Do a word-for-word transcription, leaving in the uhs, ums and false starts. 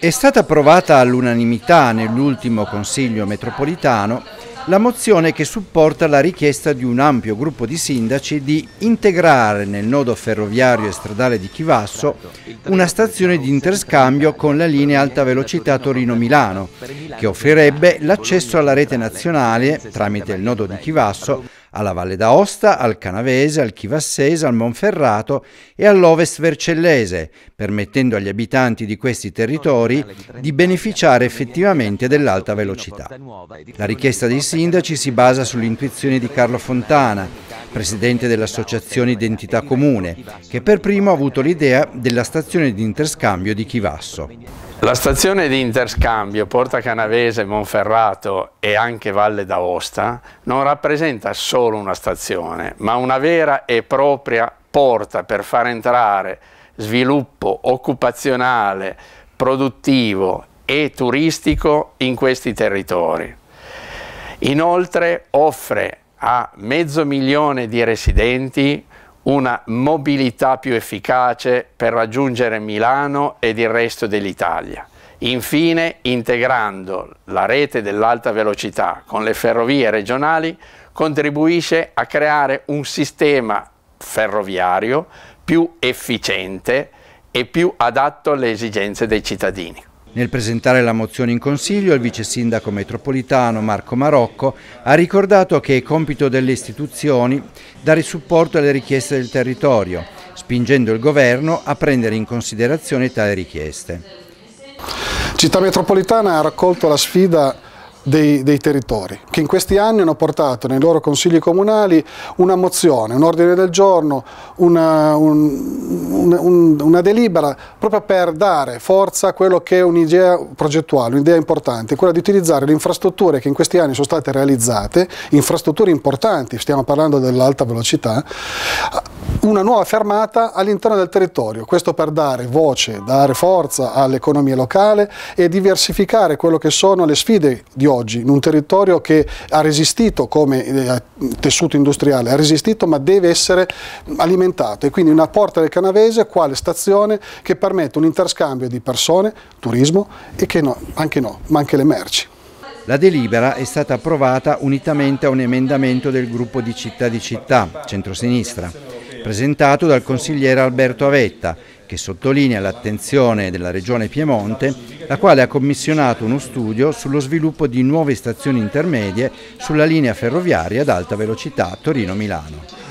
È stata approvata all'unanimità nell'ultimo Consiglio metropolitano la mozione che supporta la richiesta di un ampio gruppo di sindaci di integrare nel nodo ferroviario e stradale di Chivasso una stazione di interscambio con la linea Alta Velocità Torino-Milano, che offrirebbe l'accesso alla rete nazionale tramite il nodo di Chivasso alla Valle d'Aosta, al Canavese, al Chivassese, al Monferrato e all'Ovest Vercellese, permettendo agli abitanti di questi territori di beneficiare effettivamente dell'alta velocità. La richiesta dei sindaci si basa sull'intuizione di Carlo Fontana, presidente dell'associazione Identità Comune, che per primo ha avuto l'idea della stazione di interscambio di Chivasso. La stazione di interscambio Porta Canavese, Monferrato e anche Valle d'Aosta non rappresenta solo una stazione, ma una vera e propria porta per far entrare sviluppo occupazionale, produttivo e turistico in questi territori. Inoltre offre a mezzo milione di residenti una mobilità più efficace per raggiungere Milano ed il resto dell'Italia. Infine, integrando la rete dell'alta velocità con le ferrovie regionali, contribuisce a creare un sistema ferroviario più efficiente e più adatto alle esigenze dei cittadini. Nel presentare la mozione in Consiglio, il vice sindaco metropolitano Marco Marocco ha ricordato che è compito delle istituzioni dare supporto alle richieste del territorio, spingendo il governo a prendere in considerazione tali richieste. Città metropolitana ha raccolto la sfida Dei, dei territori, che in questi anni hanno portato nei loro consigli comunali una mozione, un ordine del giorno, una, un, un, una delibera proprio per dare forza a quello che è un'idea progettuale, un'idea importante, quella di utilizzare le infrastrutture che in questi anni sono state realizzate, infrastrutture importanti, stiamo parlando dell'alta velocità, una nuova fermata all'interno del territorio, questo per dare voce, dare forza all'economia locale e diversificare quello che sono le sfide di oggi in un territorio che ha resistito come eh, tessuto industriale, ha resistito ma deve essere alimentato, e quindi una porta del Canavese quale stazione che permette un interscambio di persone, turismo e che no, anche no, ma anche le merci. La delibera è stata approvata unitamente a un emendamento del gruppo di Città di Città, centrosinistra, presentato dal consigliere Alberto Avetta, che sottolinea l'attenzione della Regione Piemonte, la quale ha commissionato uno studio sullo sviluppo di nuove stazioni intermedie sulla linea ferroviaria ad alta velocità Torino-Milano.